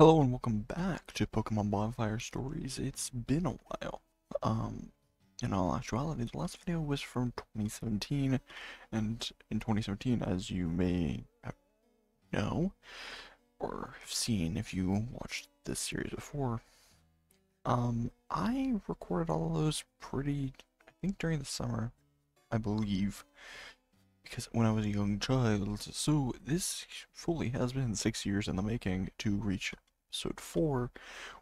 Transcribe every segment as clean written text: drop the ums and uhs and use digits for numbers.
Hello and welcome back to Pokemon Bonfire Stories. It's been a while. In all actuality, the last video was from 2017, and in 2017, as you may know, or have seen if you watched this series before, I recorded all of those I think during the summer, I believe, because when I was a young child. So this fully has been 6 years in the making to reach episode 4,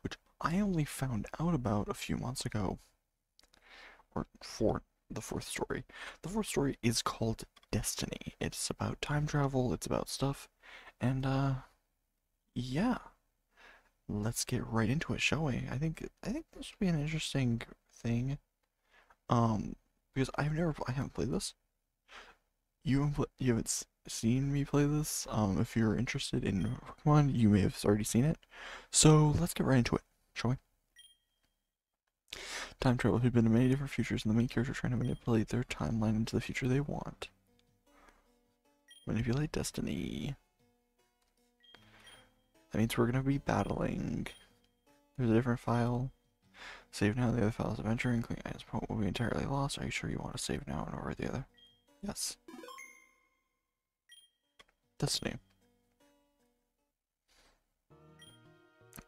which I only found out about a few months ago. Or for the fourth story. The fourth story is called Destiny. It's about time travel, it's about stuff, and yeah. Let's get right into it, shall we? I think this would be an interesting thing. Because I haven't played this. You haven't seen me play this. If you're interested in Pokemon, you may have already seen it. So let's get right into it, shall we? Time travel has been to many different futures, and the main character trying to manipulate their timeline into the future they want. Manipulate destiny. That means we're gonna be battling. There's a different file. Save now. The other file is adventuring. Clean items will be entirely lost. Are you sure you want to save now and over the other? Yes. Destiny.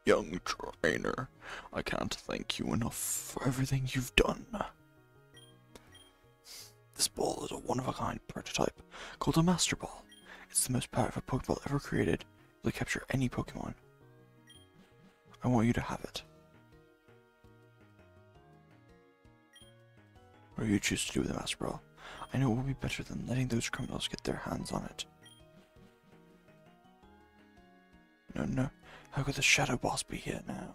Young trainer, I can't thank you enough for everything you've done. This ball is a one-of-a-kind prototype called a Master Ball. It's the most powerful Pokeball ever created. It'll capture any Pokemon. I want you to have it. What do you choose to do with the Master Ball? I know it will be better than letting those criminals get their hands on it. No. How could the Shadow Boss be here now?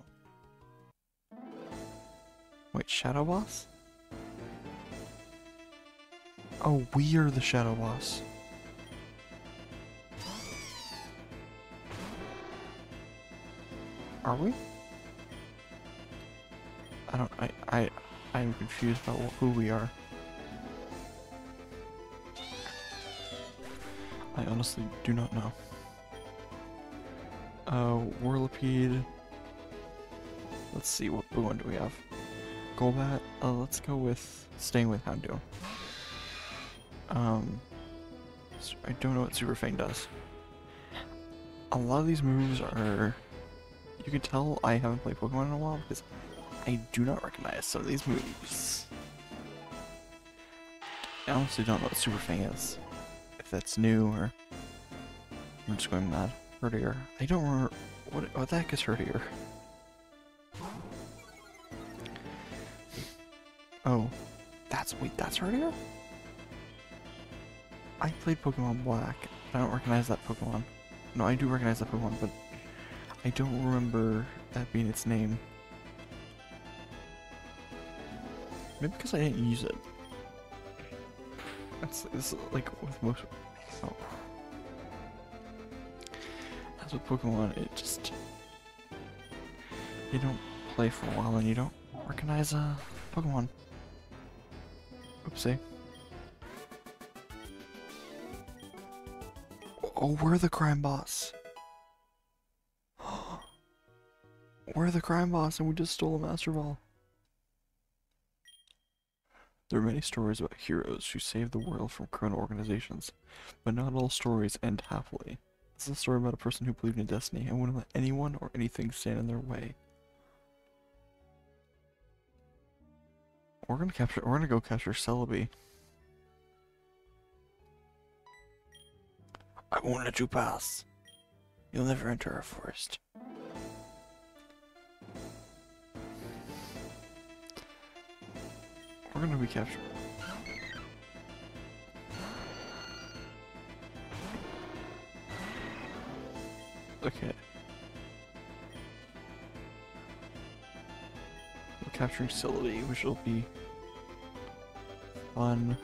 Wait, Shadow Boss? Oh, we are the Shadow Boss. Are we? I'm confused about who we are. I honestly do not know. Whirlipede. Let's see, what blue one do we have? Golbat. Let's go with staying with Houndoom. So I don't know what Super Fang does. A lot of these moves are... You can tell I haven't played Pokemon in a while because I do not recognize some of these moves. I honestly don't know what Super Fang is. If that's new or... I'm just going mad. Herdier. I don't remember what the heck is Herdier. Oh, that's Herdier? I played Pokemon Black, but I don't recognize that Pokemon. No, I do recognize that Pokemon, but I don't remember that being its name. Maybe because I didn't use it. That's like with most. Oh. As with Pokemon, it just, you don't play for a while and you don't recognize a Pokemon. Oopsie. Oh, we're the crime boss. We're the crime boss and we just stole a Master Ball. There are many stories about heroes who saved the world from criminal organizations, but not all stories end happily. This is a story about a person who believed in destiny and wouldn't let anyone or anything stand in their way. We're gonna go capture Celebi. I won't let you pass. You'll never enter our forest. We're gonna be captured. Okay. We're capturing Celebi, which will be fun.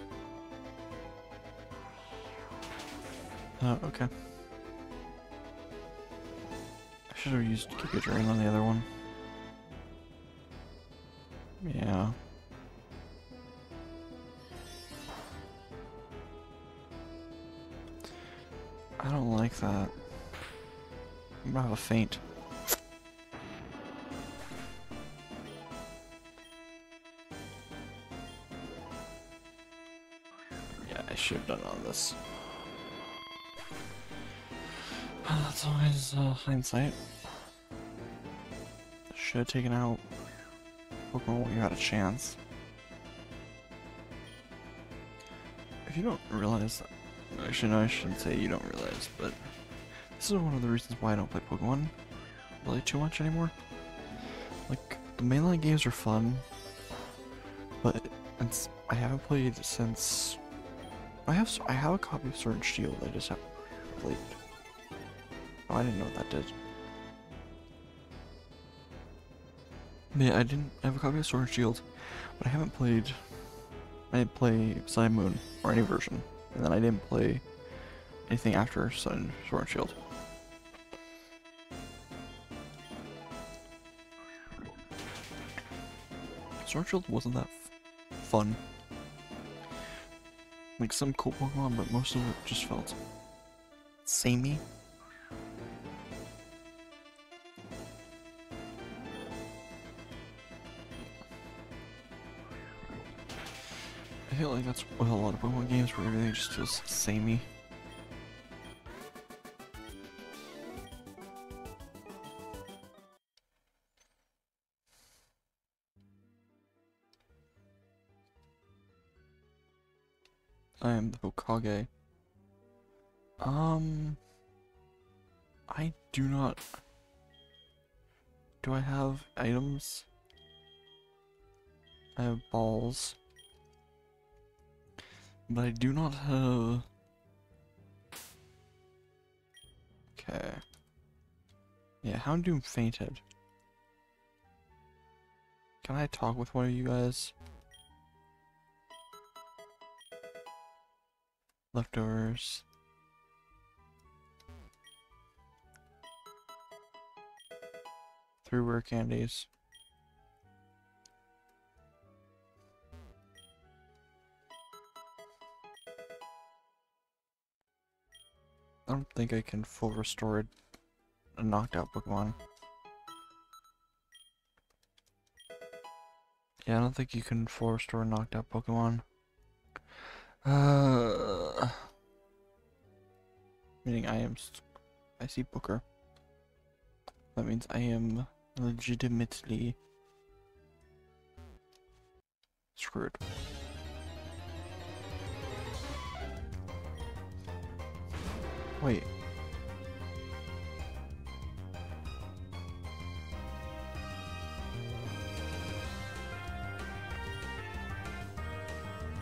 Okay. I should have used Giga Drain on the other one. Yeah. I don't like that. I'm gonna have a faint. should have done on this. That's always hindsight. Should have taken out Pokemon when you had a chance. If you don't realize, actually no, I shouldn't say you don't realize, but this is one of the reasons why I don't play Pokemon really too much anymore. Like, the mainline games are fun, but it's, I haven't played since, I have a copy of Sword and Shield, I just haven't played. Oh, I didn't know what that did. Yeah, I didn't have a copy of Sword and Shield, but I haven't played, I didn't play Sun and Moon, or any version, and then I didn't play anything after Sword and Shield. Sword and Shield wasn't that fun. Like, some cool Pokemon, but most of it just felt samey. I feel like that's with a lot of Pokemon games where everything just feels samey. I am the Hokage. I do not. Do I have items? I have balls. But I do not have. Okay. Yeah, Houndoom fainted. Can I talk with one of you guys? Leftovers. Three rare candies. I don't think I can full restore a knocked out Pokemon. Yeah, I don't think you can full restore a knocked out Pokemon. Meaning I see Booker. That means I am legitimately screwed. Wait.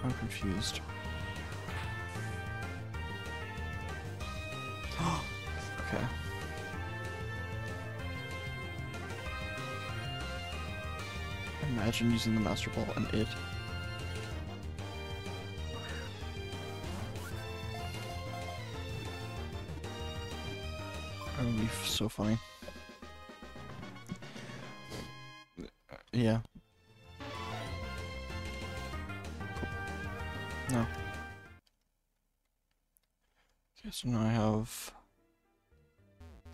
I'm confused. Okay. Imagine using the Master Ball and it. That would be so funny. Yeah. No. Okay, so now I have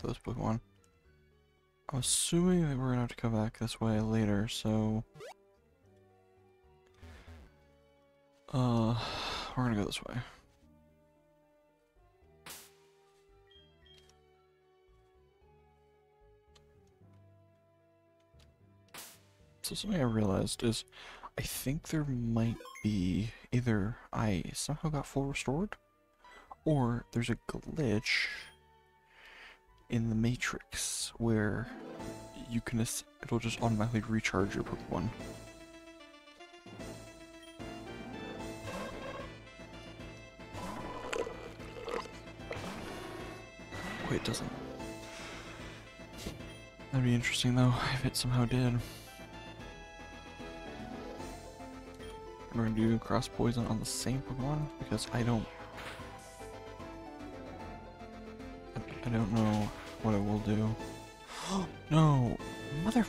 those Pokemon. I'm assuming that we're gonna have to come back this way later, so we're gonna go this way. So something I realized is I think there might be either I somehow got full restored or there's a glitch in the Matrix where you can it'll just automatically recharge your Pokemon. Wait, it doesn't. That'd be interesting though if it somehow did. We're gonna do cross poison on the same Pokemon because I don't know what it will do. No, mother.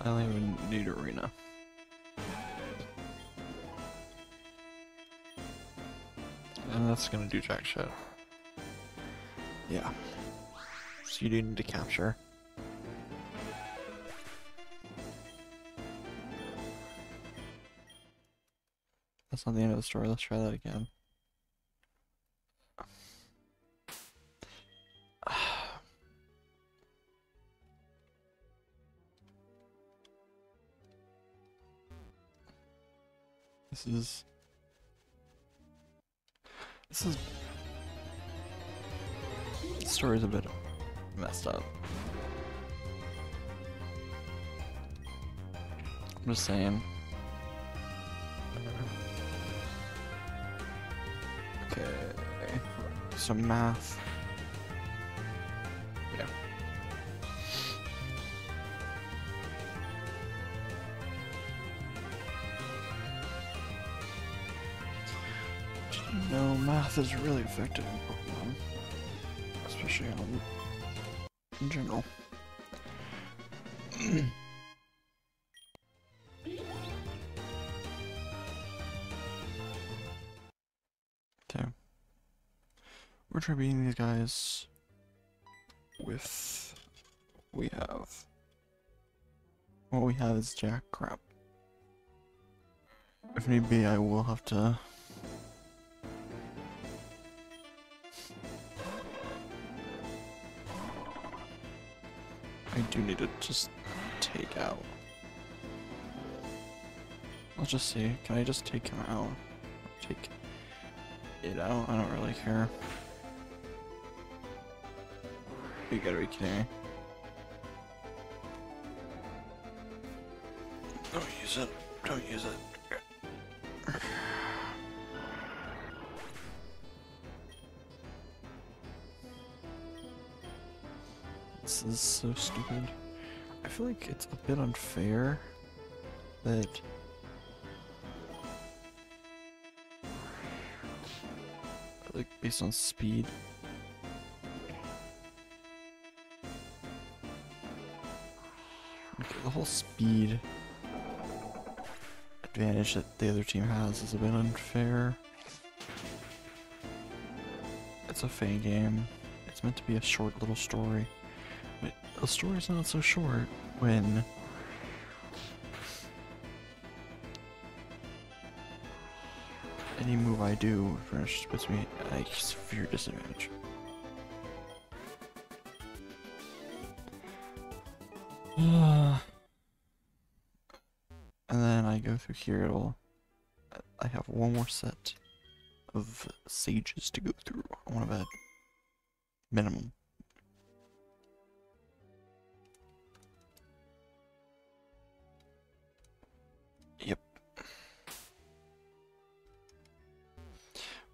I don't even need arena. that's gonna do jack shit. Yeah. So you do need to capture. That's not the end of the story, let's try that again. This story's a bit messed up. I'm just saying. Okay, some math. Yeah. No, math is really effective in Pokemon, especially in general. Okay, we're trying beating these guys with what we have. What we have is jack crap. If need be, I will have to. I do need to just take out. I'll just see. Can I just take him out? Take it out? I don't really care. You gotta be kidding me. Don't use it. Don't use it. This is so stupid. I feel like it's a bit unfair that like based on speed. Okay, the whole speed advantage that the other team has is a bit unfair. It's a Fang game. It's meant to be a short little story. The story's not so short when any move I do first puts me at a severe disadvantage. And then I go through here, I have one more set of sages to go through. I want to bet minimum.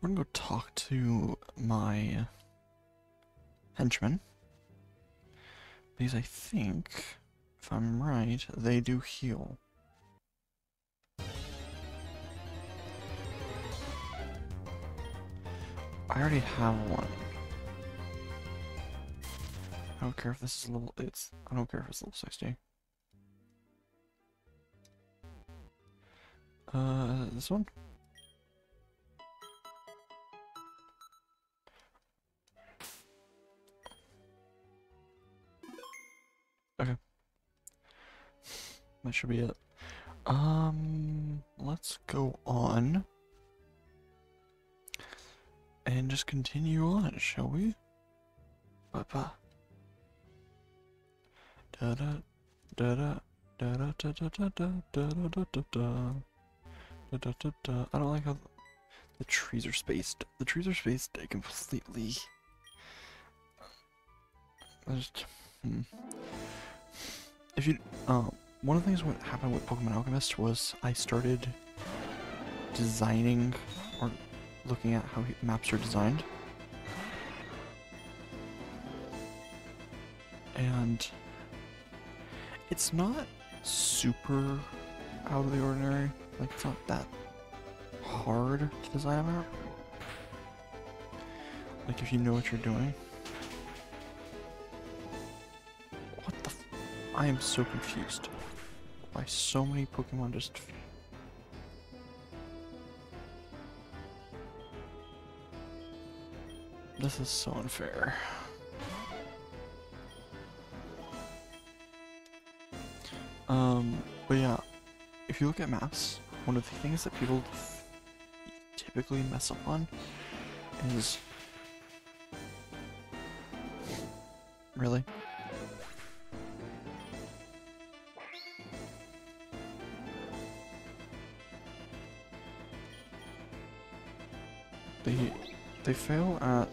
We're gonna go talk to my henchmen. Because I think, if I'm right, they do heal. I already have one. I don't care if this is level. I don't care if it's level 60. This one. Okay, that should be it. Let's go on and just continue on, shall we? Ba-ba. Da-da, da-da, da-da, da-da, da-da, da-da, da-da, da-da. I don't like how the trees are spaced. The trees are spaced completely. I just, If you, one of the things that happened with Pokemon Alchemist was I started designing or looking at how maps are designed, and it's not super out of the ordinary. Like it's not that hard to design a map. Like if you know what you're doing. I am so confused by so many Pokemon just... This is so unfair. But yeah, if you look at maps, one of the things that people typically mess up on is... Really? They fail at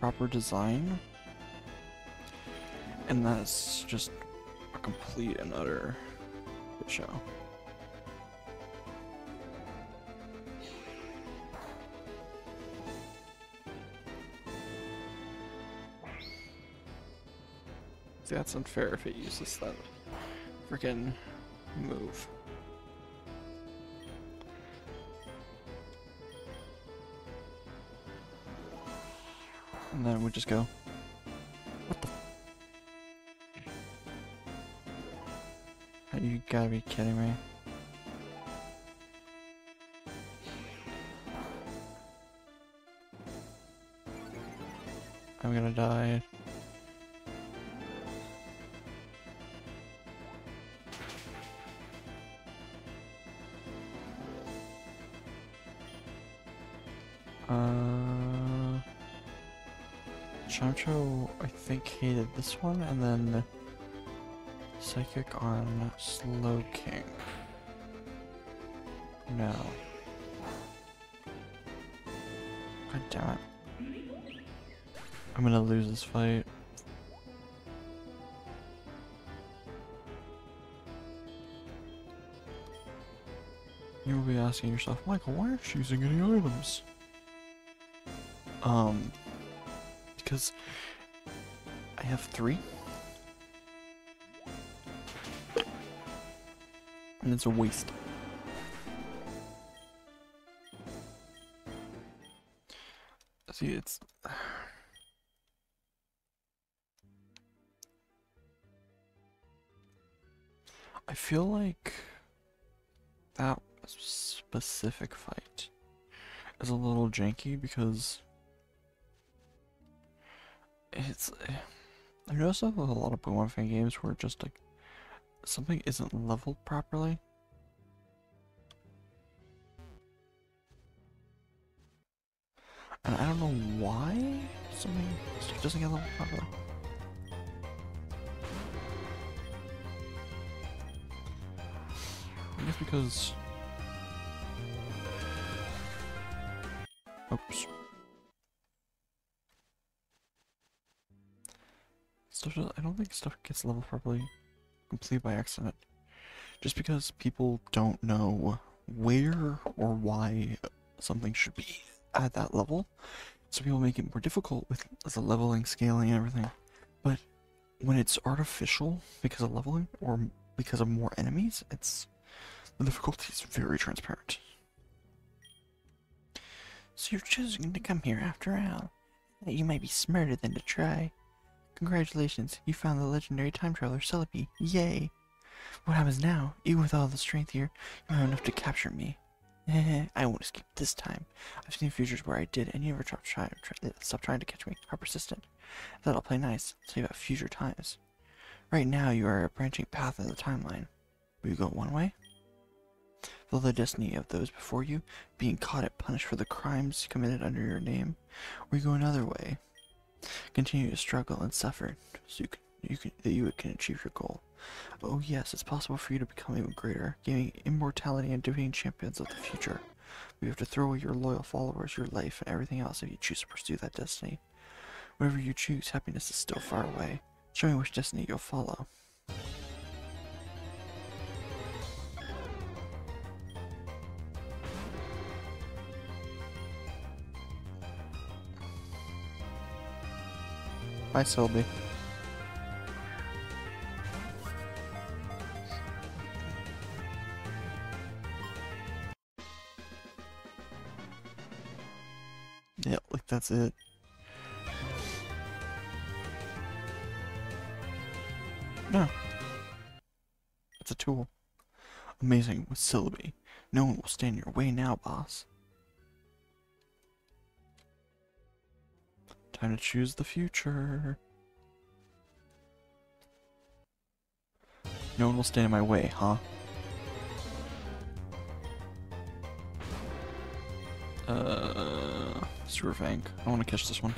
proper design, and that's just a complete and utter show. See, that's unfair if it uses that freaking move. And then we just go, what the? You gotta be kidding me. I'm gonna die. Chomcho, I think, hated this one, and then Psychic on Slowking. No. God damn it. I'm gonna lose this fight. You will be asking yourself, Michael, why aren't you using any items? Because I have 3, and it's a waste. See, it's... I feel like that specific fight is a little janky because... It's... I've noticed that with a lot of Pokemon fan games where just like something isn't leveled properly. And I don't know why something doesn't get leveled properly. I guess because... Oops. I don't think stuff gets leveled properly completely by accident. Just because people don't know where or why something should be at that level. So people make it more difficult with the leveling, scaling, and everything. But when it's artificial because of leveling or because of more enemies, it's... The difficulty is very transparent. So you're choosing to come here after all. You might be smarter than to try. Congratulations, you found the legendary time traveler Celebi. Yay! What happens now? Even with all the strength here, you have enough to capture me. I won't escape this time. I've seen futures where I did, and you never stop trying to catch me. How persistent. That'll play nice. Tell you about future times. Right now, you are a branching path in the timeline. Will you go one way? Fill the destiny of those before you, being caught and punished for the crimes committed under your name. Or you go another way. Continue to struggle and suffer so you can achieve your goal. Oh yes, it's possible for you to become even greater, gaining immortality and defeating champions of the future. But you have to throw away your loyal followers, your life, and everything else if you choose to pursue that destiny. Whatever you choose, happiness is still far away. Show me which destiny you'll follow. Bye, Celebi. Yeah, like that's it. No. It's a tool. Amazing with Celebi. No one will stand in your way now, boss. Time to choose the future. No one will stand in my way, huh? Super Fang. I want to catch this one.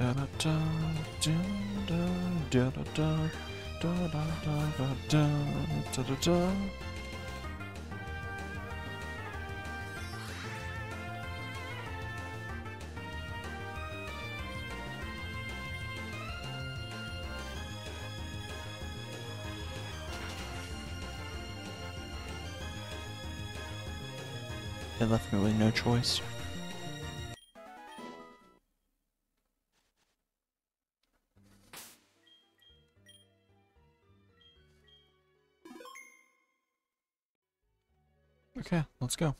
It left me with no choice. Okay, let's go.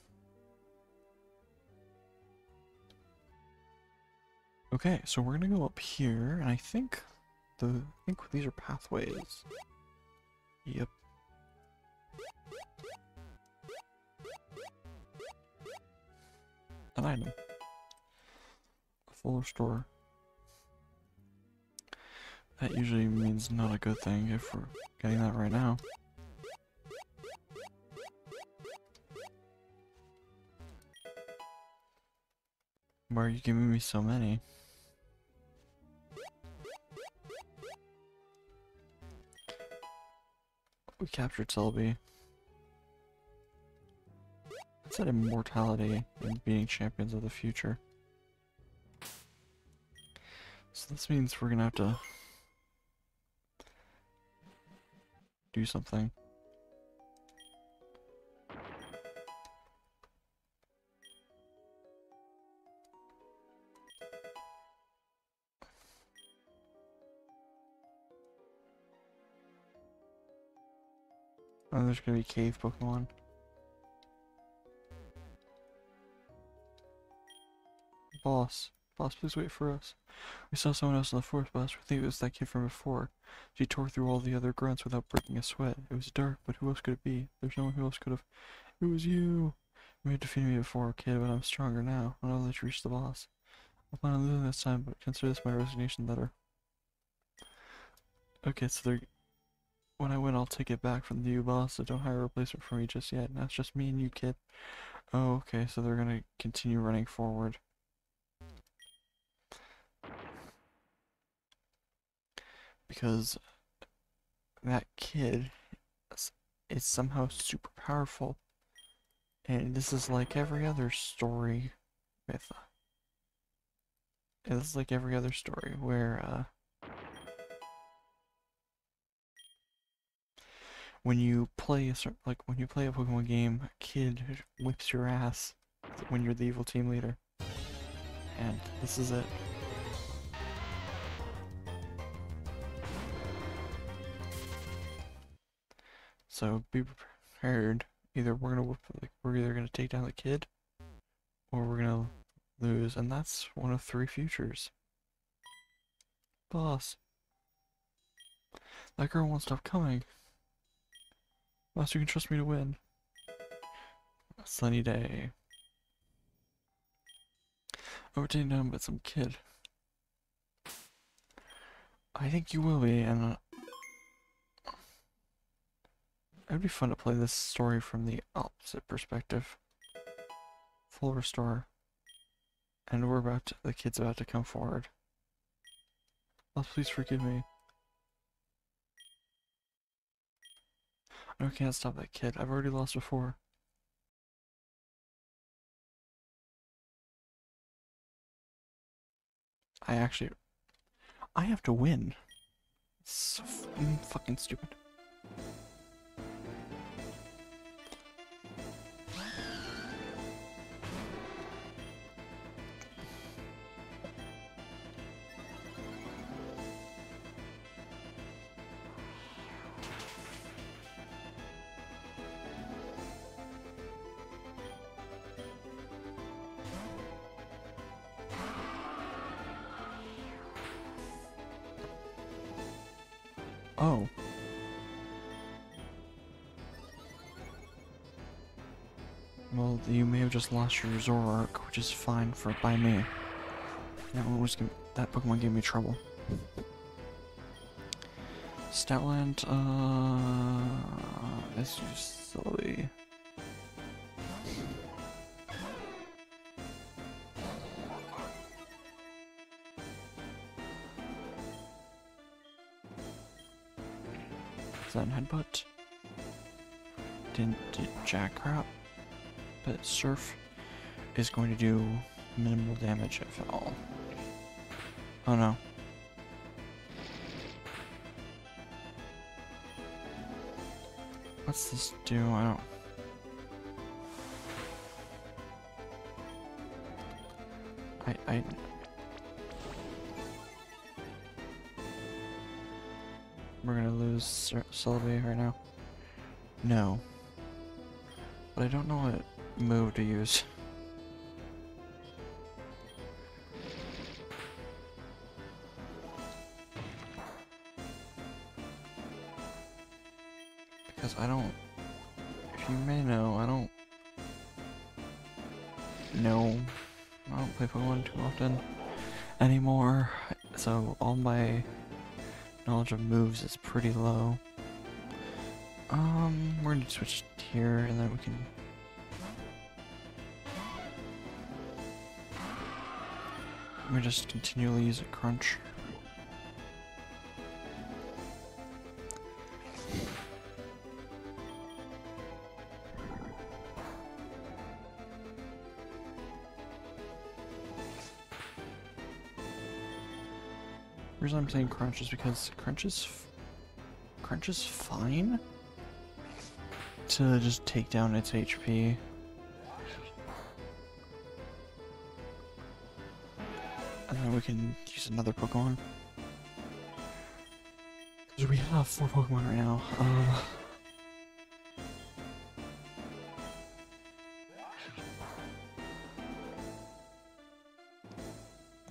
Okay, so we're gonna go up here, and I think these are pathways. Yep. An item. Full restore. That usually means not a good thing if we're getting that right now. Why are you giving me so many? We captured Celebi. It's that immortality and being champions of the future. So this means we're gonna have to do something. Oh, there's gonna be cave Pokemon. Boss. Boss, please wait for us. We saw someone else in the forest, Boss. We think it was that kid from before. She tore through all the other grunts without breaking a sweat. It was dark, but who else could it be? There's no one who else could have... It was you! You may have defeated me before, kid, but I'm stronger now. I know that you reached the boss. I'll plan on losing this time, but consider this my resignation letter. Okay, so they're... When I win, I'll take it back from you, Boss, so don't hire a replacement for me just yet. Now it's just me and you, kid. Oh, okay, so they're gonna continue running forward. Because that kid is somehow super powerful. And this is like every other story with... It's like every other story where, when you play a Pokemon game, a kid whips your ass when you're the evil team leader, and this is it. So be prepared. Either we're either gonna take down the kid, or we're gonna lose, and that's one of three futures. Boss, that girl won't stop coming. Boss, you can trust me to win. A sunny day. Overtaken down by some kid. I think you will be, and it'd be fun to play this story from the opposite perspective. Full restore, and the kid's about to come forward. Boss, please forgive me. I can't stop that kid. I've already lost before. I have to win. It's so fucking stupid. Oh. Well, you may have just lost your Zoroark, which is fine by me. That Pokemon gave me trouble. Stoutland, that's just silly. Is that an headbutt? Didn't do jack crap. But Surf is going to do minimal damage, if at all. Oh no. What's this do? I don't... I... We're gonna lose Celebi right now. No. But I don't know what move to use. Because I don't, if you may know, I don't play Pokemon too often anymore, so all my knowledge of moves is pretty low. We're gonna switch here and then we can... We just continually use a crunch. The reason I'm saying crunch is because crunch is fine to just take down its HP. And then we can use another Pokemon. Because we have 4 Pokemon right now.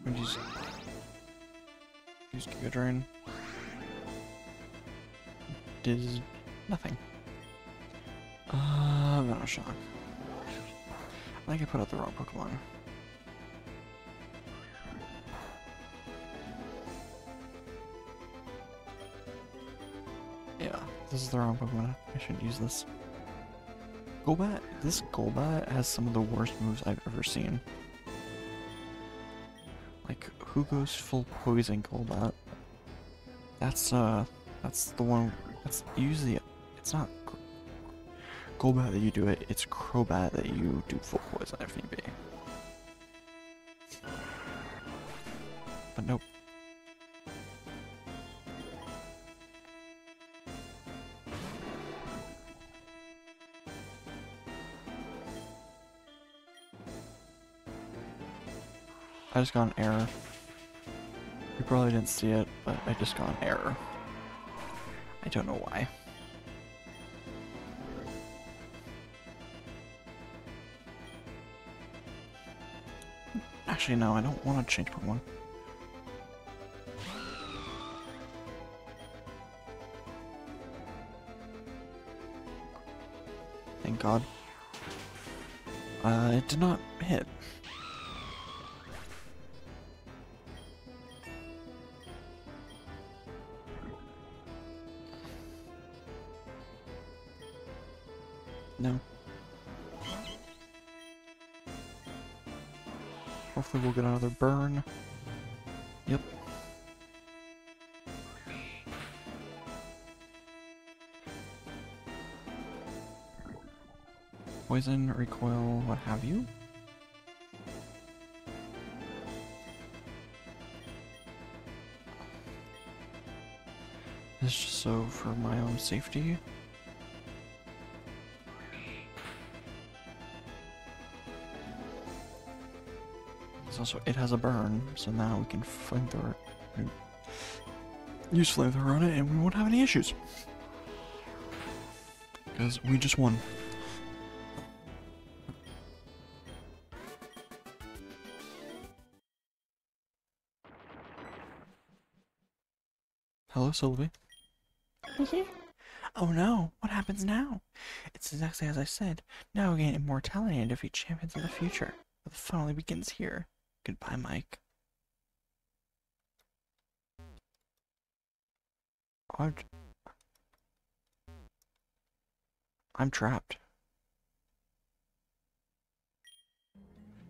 We just use Giga Drain. Does nothing. Venom Shock. I think I put out the wrong Pokemon. Yeah, this is the wrong Pokemon. I shouldn't use this. Golbat? This Golbat has some of the worst moves I've ever seen. Like, who goes full poison Golbat? That's the one, that's usually, it's not Golbat that you do it, it's Crobat that you do full poison if need be. But nope. I just got an error. You probably didn't see it, but I just got an error. I don't know why. Actually, no, I don't want to change Pokemon. Thank God. It did not hit. No. Hopefully we'll get another burn. Yep. Poison, recoil, what have you. This is just so for my own safety. Also, it has a burn, so now we can flamethrower. Use flamethrower on it, and we won't have any issues. Because we just won. Hello, Celebi. Oh no, what happens now? It's exactly as I said. Now we gain immortality and defeat champions of the future. But the fun only begins here. Goodbye, Mike. I'm trapped.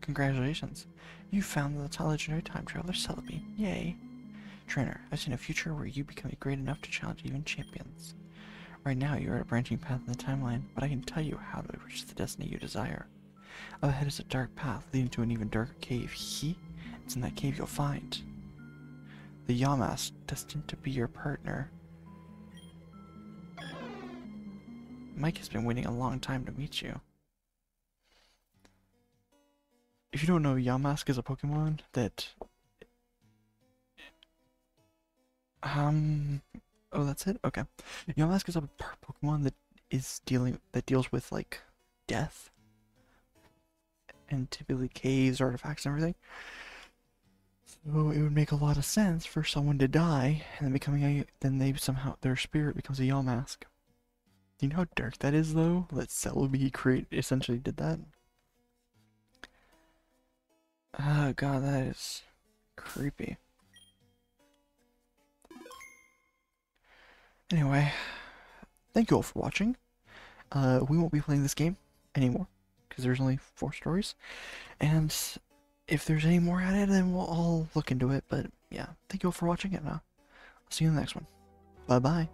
Congratulations. You found the legendary time traveler Celebi. Yay. Trainer, I've seen a future where you become great enough to challenge even champions. Right now, you're at a branching path in the timeline, but I can tell you how to reach the destiny you desire. Up ahead is a dark path leading to an even darker cave. It's in that cave you'll find the Yamask, destined to be your partner. Mike has been waiting a long time to meet you. If you don't know, Yamask is a Pokemon that... Oh, that's it? Okay. Yamask is a Pokemon that deals with, like, death. And typically caves, artifacts, and everything. So it would make a lot of sense for someone to die, and then their spirit becomes a Yamask. Do you know how dark that is, though? That Celebi essentially did that. Oh god, that is creepy. Anyway, thank you all for watching. We won't be playing this game anymore, because there's only 4 stories. And if there's any more added, then we'll all look into it. But yeah, thank you all for watching, and I'll see you in the next one. Bye-bye.